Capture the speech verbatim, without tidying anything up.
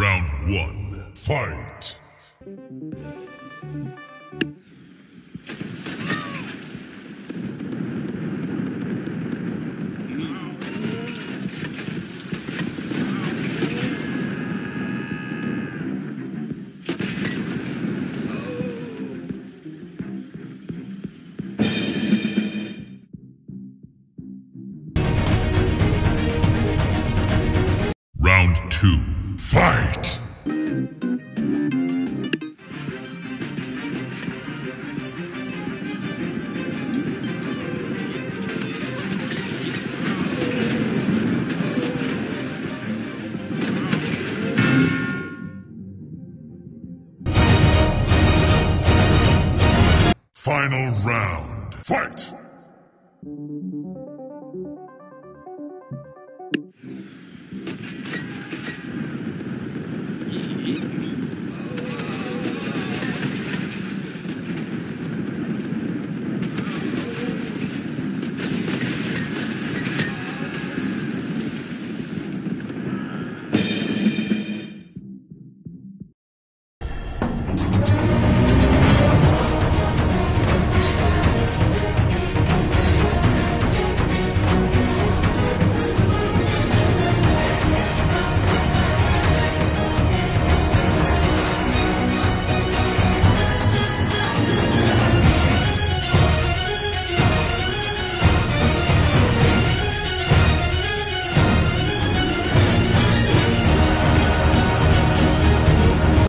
Round one, fight! Round two, fight! Final round, fight!